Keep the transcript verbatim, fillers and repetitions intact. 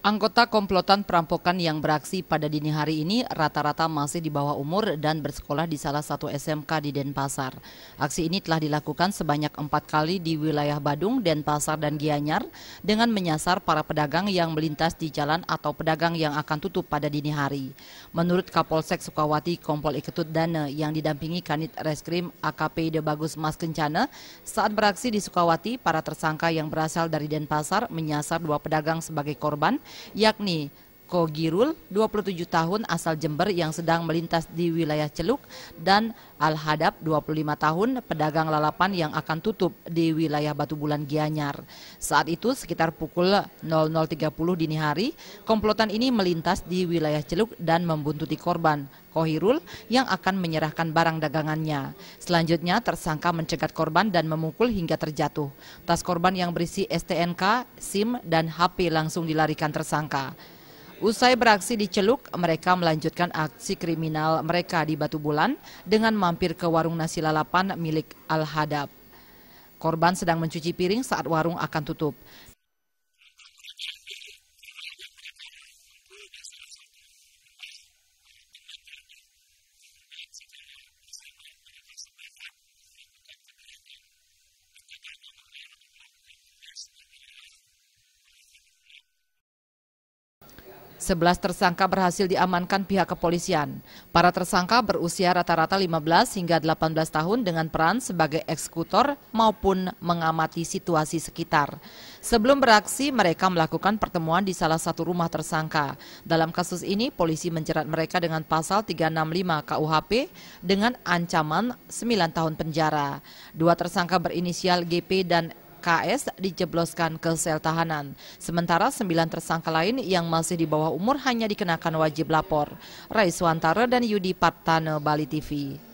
Anggota komplotan perampokan yang beraksi pada dini hari ini rata-rata masih di bawah umur dan bersekolah di salah satu S M K di Denpasar. Aksi ini telah dilakukan sebanyak empat kali di wilayah Badung, Denpasar, dan Gianyar dengan menyasar para pedagang yang melintas di jalan atau pedagang yang akan tutup pada dini hari. Menurut Kapolsek Sukawati, Kompol I Ketut Dana yang didampingi Kanit Reskrim A K P Ide Bagus Mas Kencana, saat beraksi di Sukawati, para tersangka yang berasal dari Denpasar menyasar dua pedagang sebagai korban, yakni Kohirul, dua puluh tujuh tahun asal Jember yang sedang melintas di wilayah Celuk, dan Alhadab, dua puluh lima tahun pedagang lalapan yang akan tutup di wilayah Batu Bulan Gianyar. Saat itu sekitar pukul nol nol tiga puluh dini hari, komplotan ini melintas di wilayah Celuk dan membuntuti korban, Kohirul, yang akan menyerahkan barang dagangannya. Selanjutnya tersangka mencegat korban dan memukul hingga terjatuh. Tas korban yang berisi S T N K, SIM, dan H P langsung dilarikan tersangka. Usai beraksi di Celuk, mereka melanjutkan aksi kriminal mereka di Batu Bulan dengan mampir ke warung nasi lalapan milik Alhadab. Korban sedang mencuci piring saat warung akan tutup. sebelas tersangka berhasil diamankan pihak kepolisian. Para tersangka berusia rata-rata lima belas hingga delapan belas tahun dengan peran sebagai eksekutor maupun mengamati situasi sekitar. Sebelum beraksi, mereka melakukan pertemuan di salah satu rumah tersangka. Dalam kasus ini, polisi menjerat mereka dengan pasal tiga enam lima K U H P dengan ancaman sembilan tahun penjara. Dua tersangka berinisial G P dan K S dijebloskan ke sel tahanan. Sementara sembilan tersangka lain yang masih di bawah umur hanya dikenakan wajib lapor. Ray Swantara dan Yudi Partana, Bali T V.